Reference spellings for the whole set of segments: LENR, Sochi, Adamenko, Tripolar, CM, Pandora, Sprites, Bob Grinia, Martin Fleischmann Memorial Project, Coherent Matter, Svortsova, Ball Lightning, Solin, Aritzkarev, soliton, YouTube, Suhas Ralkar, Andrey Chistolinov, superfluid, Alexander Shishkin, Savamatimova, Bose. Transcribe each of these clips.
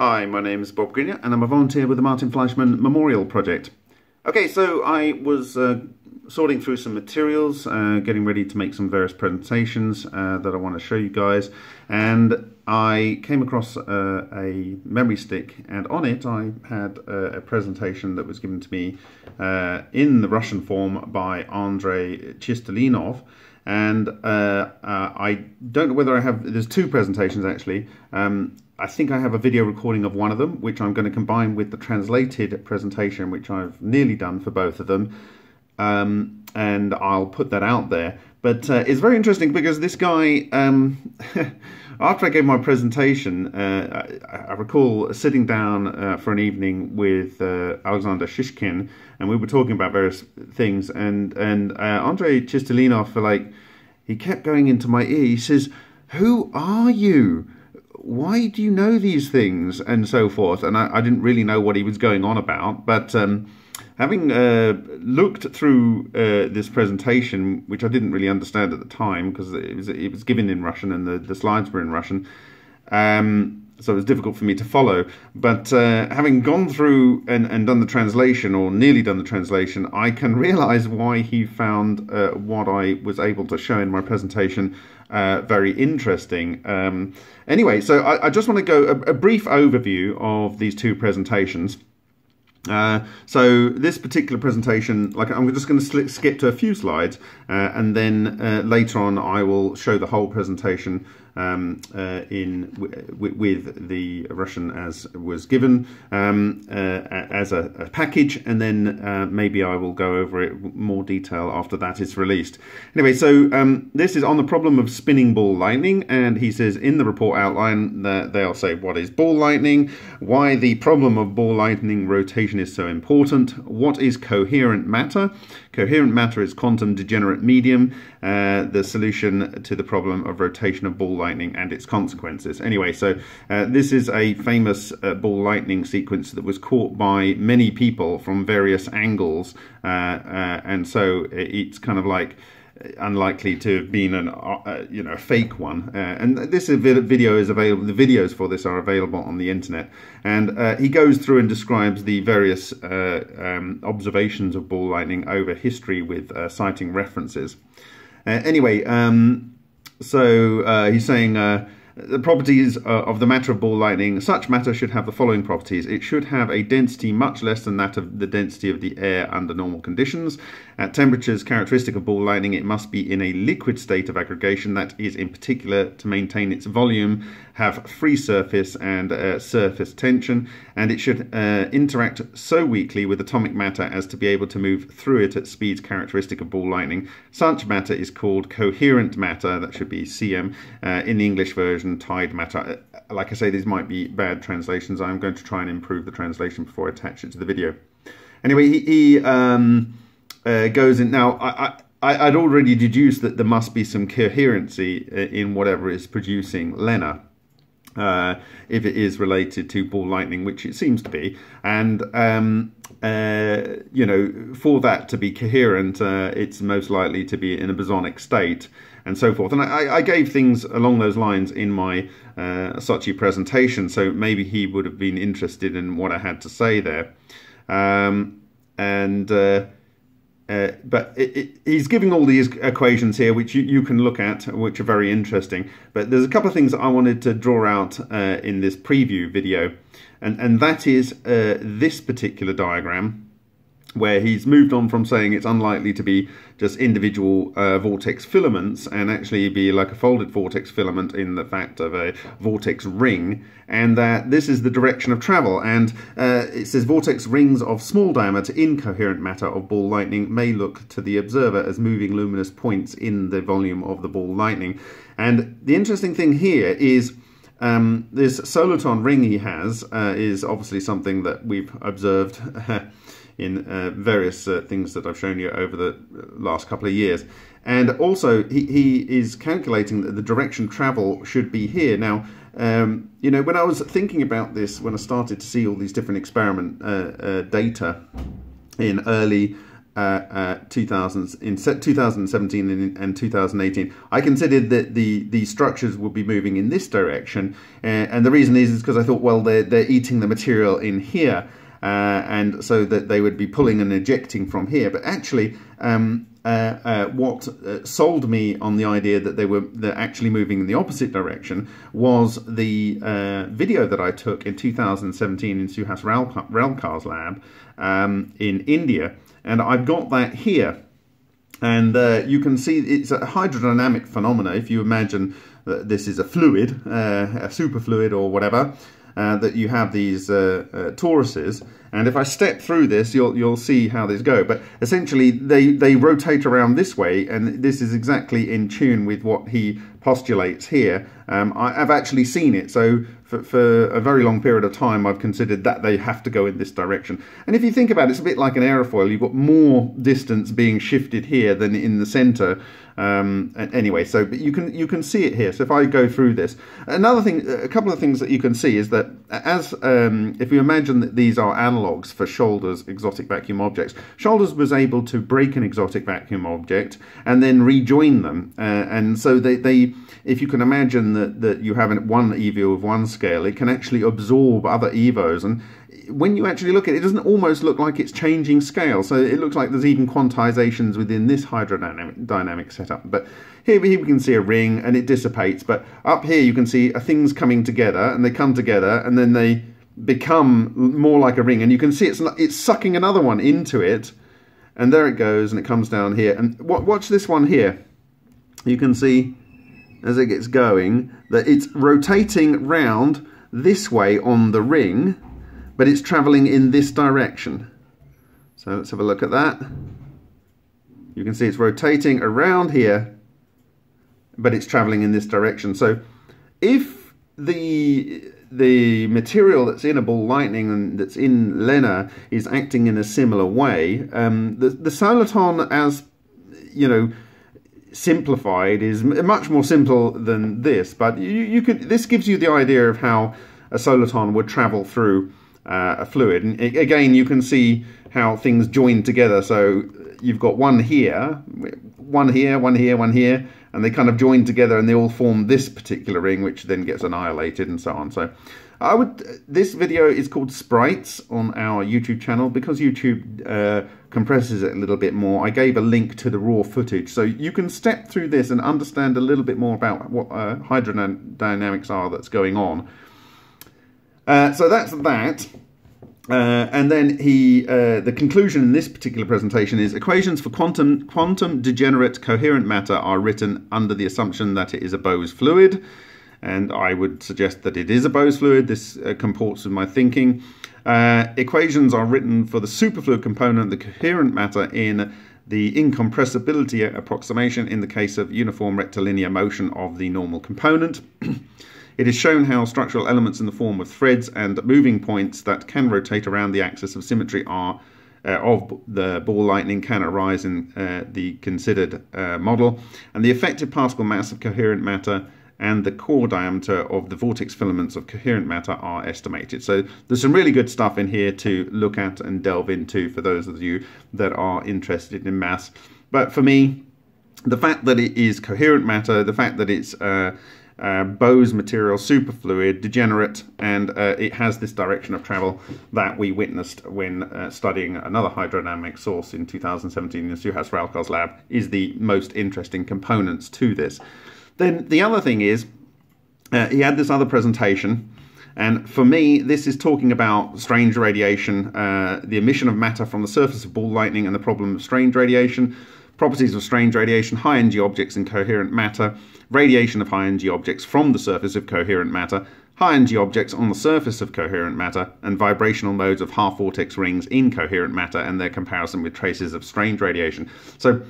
Hi, my name is Bob Grinia and I'm a volunteer with the Martin Fleischmann Memorial Project. Okay, so I was sorting through some materials, getting ready to make some various presentations that I want to show you guys, and I came across a memory stick, and on it I had a presentation that was given to me in the Russian form by Andrey Chistolinov. And I don't know whether I have, there's two presentations actually. I think I have a video recording of one of them, which I'm going to combine with the translated presentation, which I've nearly done for both of them. And I'll put that out there. But it's very interesting because this guy, after I gave my presentation, I recall sitting down for an evening with Alexander Shishkin, and we were talking about various things, and Andrey Chistolinov, he kept going into my ear. He says, "Who are you? Why do you know these things?" and so forth. And I didn't really know what he was going on about, but having looked through this presentation, which I didn't really understand at the time because it was given in Russian and the slides were in Russian, so it was difficult for me to follow. But having gone through and done the translation, or nearly done the translation, I can realise why he found what I was able to show in my presentation very interesting. Anyway, so I just want to go a brief overview of these two presentations. So this particular presentation, I'm just going to skip to a few slides, and then later on I will show the whole presentation with the Russian as was given as a package, and then maybe I will go over it more detail after that is released. Anyway, so this is on the problem of spinning ball lightning, and he says in the report outline that they'll say what is ball lightning, why the problem of ball lightning rotation is so important, what is coherent matter. Coherent matter is quantum degenerate medium, the solution to the problem of rotation of ball lightning and its consequences. Anyway, so this is a famous ball lightning sequence that was caught by many people from various angles, and so it's kind of like unlikely to have been an a fake one, and this video is available. The videos for this are available on the internet, and he goes through and describes the various observations of ball lightning over history with citing references. Anyway, so he's saying the properties of the matter of ball lightning. Such matter should have the following properties. It should have a density much less than that of the density of the air under normal conditions. At temperatures characteristic of ball lightning, it must be in a liquid state of aggregation, that is, in particular, to maintain its volume, have free surface and surface tension, and it should interact so weakly with atomic matter as to be able to move through it at speeds characteristic of ball lightning. Such matter is called coherent matter. That should be CM in the English version, tide matter. Like I say, these might be bad translations. I'm going to try and improve the translation before I attach it to the video. Anyway, he goes in. Now, I'd already deduced that there must be some coherency in whatever is producing LENR, if it is related to ball lightning, which it seems to be. And for that to be coherent, it's most likely to be in a bosonic state, and so forth. And I gave things along those lines in my Sochi presentation, so maybe he would have been interested in what I had to say there. But he's giving all these equations here, which you can look at, which are very interesting. But there's a couple of things I wanted to draw out in this preview video, and that is this particular diagram, where he's moved on from saying it's unlikely to be just individual vortex filaments, and actually be like a folded vortex filament in the fact of a vortex ring, and that this is the direction of travel. And it says vortex rings of small diameter in coherent matter of ball lightning may look to the observer as moving luminous points in the volume of the ball lightning. And the interesting thing here is this soliton ring he has is obviously something that we've observed in various things that I've shown you over the last couple of years. And also he is calculating that the direction of travel should be here. Now, when I was thinking about this, when I started to see all these different experiment data in early 2017 and 2018, I considered that the structures would be moving in this direction, and the reason is because I thought, well, they're eating the material in here, and so that they would be pulling and ejecting from here. But actually, what sold me on the idea that they're actually moving in the opposite direction was the video that I took in 2017 in Suhas Ralkar's lab in India. And I've got that here, and you can see it's a hydrodynamic phenomena. If you imagine that this is a fluid, a superfluid or whatever, that you have these toruses, and if I step through this, you'll see how these go. But essentially, they rotate around this way, and this is exactly in tune with what he postulates here. I've actually seen it, so for a very long period of time, I've considered that they have to go in this direction. And if you think about it, it's a bit like an aerofoil. You've got more distance being shifted here than in the centre. Anyway, so but you can see it here. So if I go through this, another thing, a couple of things that you can see is that as if you imagine that these are analogues for Scholder's exotic vacuum objects, Scholder's was able to break an exotic vacuum object and then rejoin them, and so they if you can imagine that you have one EVO of one scale, it can actually absorb other EVOs, and when you actually look at it, it doesn't almost look like it's changing scale. So it looks like there's even quantizations within this hydrodynamic setup. But here we can see a ring and it dissipates. But up here you can see things coming together, and they come together and then they become more like a ring. And you can see it's sucking another one into it. And there it goes, and it comes down here. And watch this one here. You can see as it gets going that it's rotating round this way on the ring, but it's traveling in this direction. So let's have a look at that. You can see it's rotating around here, but it's traveling in this direction. So if the material that's in a ball lightning and that's in LENR is acting in a similar way, the soliton, as you know, simplified, is much more simple than this, but this gives you the idea of how a soliton would travel through a fluid. And again, you can see how things join together. So you've got one here, one here, one here, one here, and they kind of join together and they all form this particular ring, which then gets annihilated and so on. So this video is called Sprites on our YouTube channel because YouTube compresses it a little bit more. I gave a link to the raw footage, so you can step through this and understand a little bit more about what hydrodynamics are that's going on. So that's that, and then the conclusion in this particular presentation is equations for quantum degenerate coherent matter are written under the assumption that it is a Bose fluid, and I would suggest that it is a Bose fluid. This comports with my thinking. Equations are written for the superfluid component, the coherent matter, in the incompressibility approximation in the case of uniform rectilinear motion of the normal component. It is shown how structural elements in the form of threads and moving points that can rotate around the axis of symmetry of the ball lightning can arise in the considered model, and the effective particle mass of coherent matter and the core diameter of the vortex filaments of coherent matter are estimated. So there's some really good stuff in here to look at and delve into for those of you that are interested in mass. But for me, the fact that it is coherent matter, the fact that it's Bose material, superfluid, degenerate, and it has this direction of travel that we witnessed when studying another hydrodynamic source in 2017 in Suhas Ralkar's lab is the most interesting components to this. Then the other thing is he had this other presentation, and for me this is talking about strange radiation, the emission of matter from the surface of ball lightning and the problem of strange radiation, properties of strange radiation, high energy objects and coherent matter, radiation of high energy objects from the surface of coherent matter, high energy objects on the surface of coherent matter, and vibrational modes of half vortex rings in coherent matter and their comparison with traces of strange radiation. So,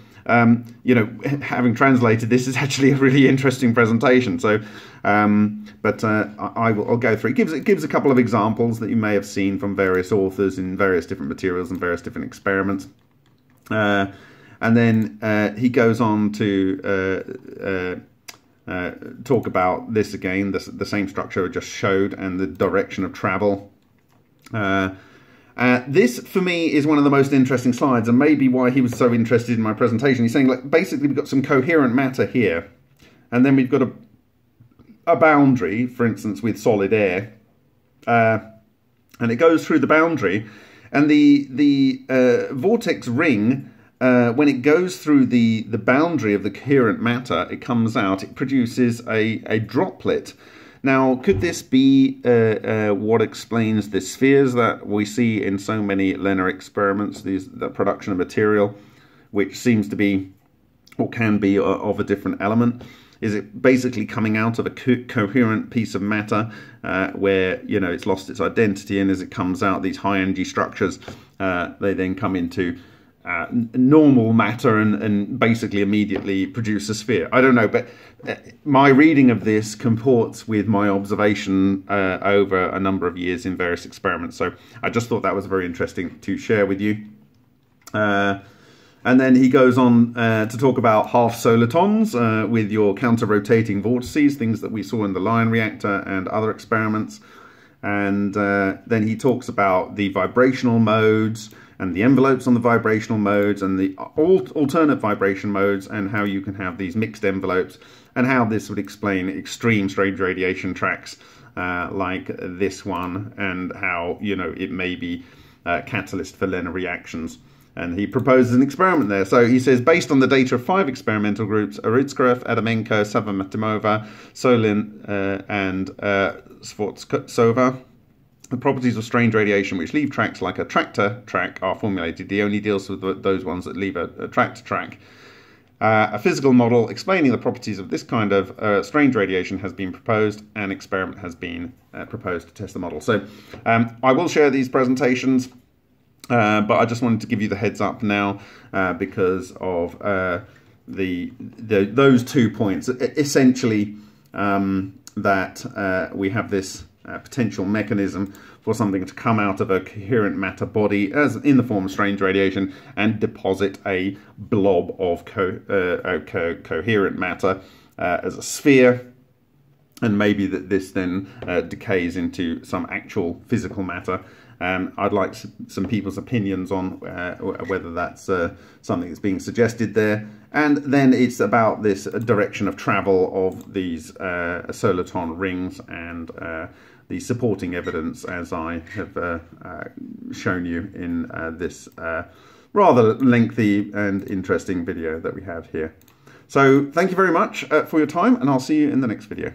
you know, having translated this is actually a really interesting presentation. So, but I'll go through. It gives a couple of examples that you may have seen from various authors in various different materials and various different experiments. And then he goes on to talk about this again, the same structure I just showed and the direction of travel. This, for me, is one of the most interesting slides, and maybe why he was so interested in my presentation. He's saying, like, basically we've got some coherent matter here, and then we've got a boundary, for instance, with solid air, and it goes through the boundary, and the vortex ring, when it goes through the boundary of the coherent matter, it comes out, it produces a droplet. Now, could this be what explains the spheres that we see in so many LENR experiments, the production of material, which seems to be, or can be, of a different element? Is it basically coming out of a coherent piece of matter where, you know, it's lost its identity, and as it comes out, these high-energy structures, they then come into normal matter and basically immediately produce a sphere? I don't know, but my reading of this comports with my observation over a number of years in various experiments. So I just thought that was very interesting to share with you. And then he goes on to talk about half solitons with your counter-rotating vortices, things that we saw in the Lion reactor and other experiments. And then he talks about the vibrational modes and the envelopes on the vibrational modes and the alternate vibration modes, and how you can have these mixed envelopes, and how this would explain extreme strange radiation tracks like this one, and how, you know, it may be a catalyst for LENR reactions. And he proposes an experiment there. So he says, based on the data of 5 experimental groups, Aritzkarev, Adamenko, Savamatimova, Solin, and Svortsova, the properties of strange radiation which leave tracks like a tractor track are formulated. He only deals with those ones that leave a tractor track. A physical model explaining the properties of this kind of strange radiation has been proposed. An experiment has been proposed to test the model. So I will share these presentations, but I just wanted to give you the heads up now because of those 2 points. Essentially, that we have this potential mechanism for something to come out of a coherent matter body as in the form of strange radiation and deposit a blob of coherent matter as a sphere, and maybe that this then decays into some actual physical matter. I'd like some people's opinions on whether that's something that's being suggested there. And then it's about this direction of travel of these soliton rings and the supporting evidence, as I have shown you in this rather lengthy and interesting video that we have here. So thank you very much for your time, and I'll see you in the next video.